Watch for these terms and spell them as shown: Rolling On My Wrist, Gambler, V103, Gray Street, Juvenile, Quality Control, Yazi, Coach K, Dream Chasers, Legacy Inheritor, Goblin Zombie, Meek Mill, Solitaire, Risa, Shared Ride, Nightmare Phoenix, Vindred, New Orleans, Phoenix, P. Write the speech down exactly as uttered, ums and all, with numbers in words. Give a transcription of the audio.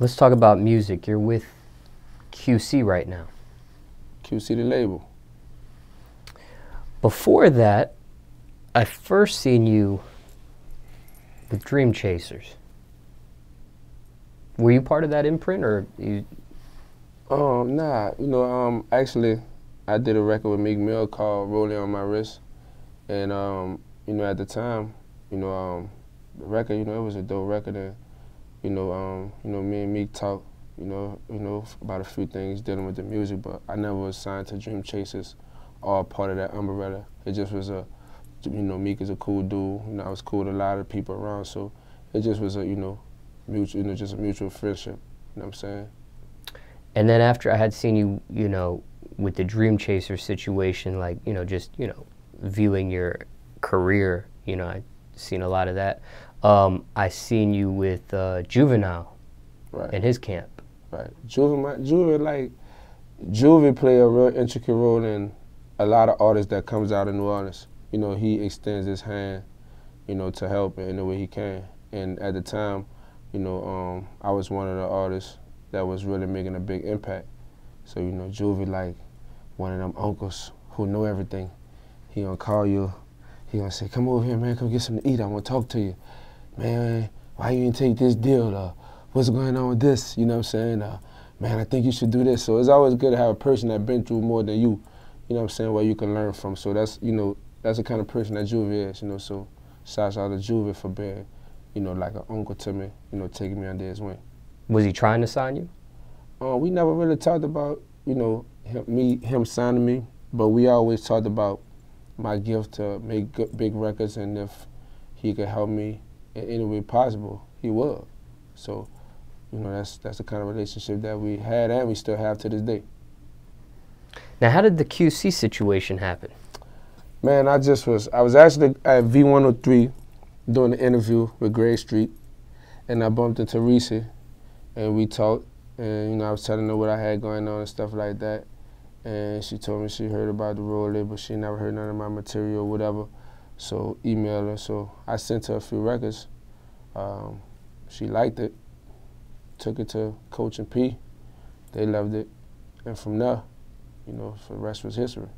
Let's talk about music. You're with Q C right now. Q C the label. Before that, I first seen you with Dream Chasers. Were you part of that imprint, or you? Um, nah. You know, um, actually, I did a record with Meek Mill called "Rolling On My Wrist," and um, you know, at the time, you know, um, the record, you know, it was a dope record, and you know, um, you know, me and Meek talked, you know, you know, about a few things dealing with the music, but I never was signed to Dream Chasers or part of that umbrella. It just was a, you know, Meek is a cool dude. You know, I was cool to a lot of people around, so it just was a, you know. Mutual, you know, just a mutual friendship, you know what I'm saying? And then after I had seen you, you know, with the Dream Chaser situation, like, you know, just, you know, viewing your career, you know, I've seen a lot of that. Um, I seen you with uh, Juvenile right. in his camp. Right. Juvenile, Juvenile, like, Juvenile play a real intricate role in a lot of artists that comes out of New Orleans. You know, he extends his hand, you know, to help in the way he can. And at the time, you know, um, I was one of the artists that was really making a big impact. So, you know, Juvie like one of them uncles who know everything. He gonna call you, he gonna say, come over here, man, come get something to eat, I wanna talk to you. Man, why you didn't take this deal? Uh, what's going on with this? You know what I'm saying? Uh, man, I think you should do this. So it's always good to have a person that's been through more than you, you know what I'm saying, where you can learn from. So that's, you know, that's the kind of person that Juvie is, you know, so shouts out to Juvie for being, you know, like an uncle to me, you know, taking me under his wing. Was he trying to sign you? Uh, we never really talked about, you know, him, me, him signing me, but we always talked about my gift to make good, big records, and if he could help me in any way possible, he would. So, you know, that's, that's the kind of relationship that we had and we still have to this day. Now, how did the Q C situation happen? Man, I just was, I was actually at V one oh three doing the interview with Gray Street, and I bumped into Risa, and we talked, and you know, I was telling her what I had going on and stuff like that, and she told me she heard about the Roll label, she never heard none of my material or whatever, so email her, so I sent her a few records. Um, she liked it, took it to Coach and P, they loved it, and from there, you know, for the rest was history.